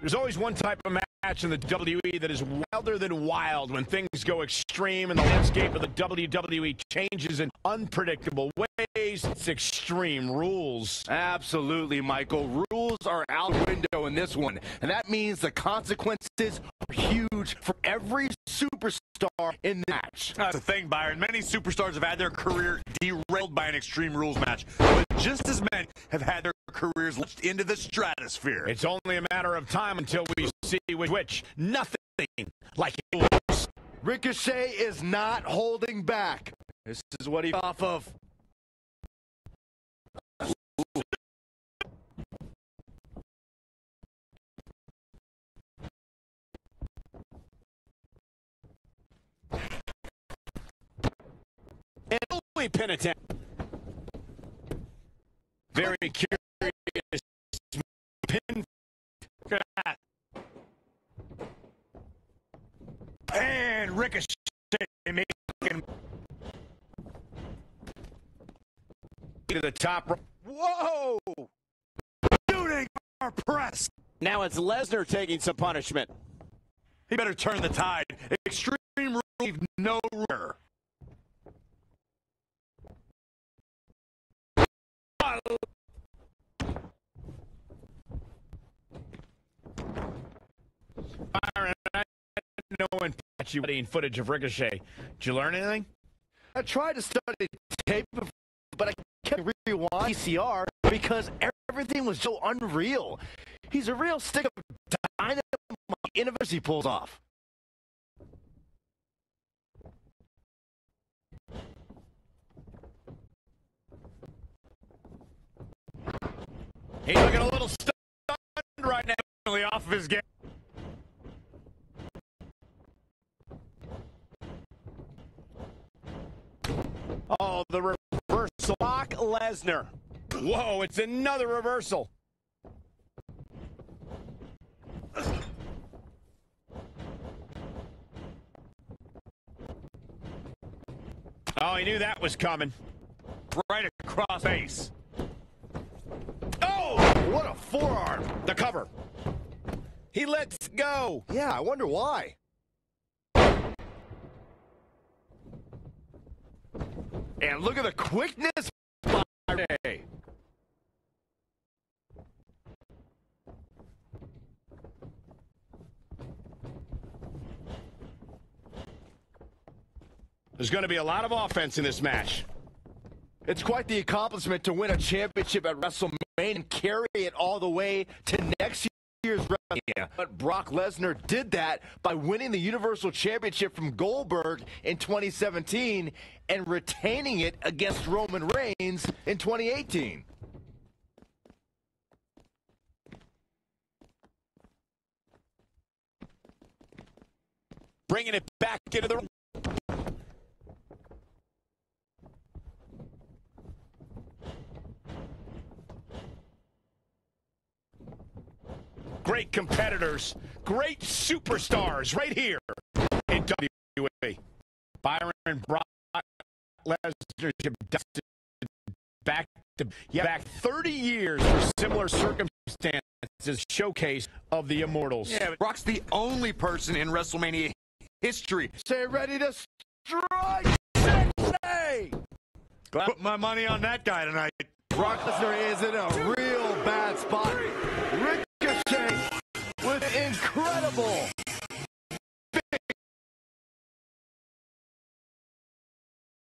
There's always one type of match in the WWE that is wilder than wild when things go extreme and the landscape of the WWE changes in unpredictable ways. It's extreme rules. Absolutely, Michael. Rules are out the window in this one, and that means the consequences are huge for every superstar in the match. That's the thing, Byron. Many superstars have had their career derailed by an extreme rules match, but just as many have had their careers launched into the stratosphere. It's only a matter of time until we see which. Nothing like it looks. Ricochet is not holding back. This is what he's off of. And only penitent. Very curious. Pin. And Ricochet making to the top. Whoa! Shooting our press. Now it's Lesnar taking some punishment. He better turn the tide. Extreme relief, no rare. Byron, I know when you studying footage of Ricochet. Did you learn anything? I tried to study tape, but I kept rewind PCR because everything was so unreal. He's a real stick of dynamite innovation he pulls off. He's looking a little stunned right now, really off of his game. Oh, the reversal. Brock Lesnar. Whoa, it's another reversal. Oh, he knew that was coming. Right across base. What a forearm. The cover. He lets go. Yeah, I wonder why. And look at the quickness by Ricochet. There's going to be a lot of offense in this match. It's quite the accomplishment to win a championship at WrestleMania and carry it all the way to next year's WrestleMania. But Brock Lesnar did that by winning the Universal Championship from Goldberg in 2017 and retaining it against Roman Reigns in 2018. Bringing it back into the... Great competitors, great superstars right here in WWE. Byron, Brock Lesnar, back 30 years for similar circumstances, showcase of the immortals. Yeah, Brock's the only person in WrestleMania history. Stay ready to strike Sensei! Put my money on that guy tonight. Brock Lesnar is in a real bad spot. Incredible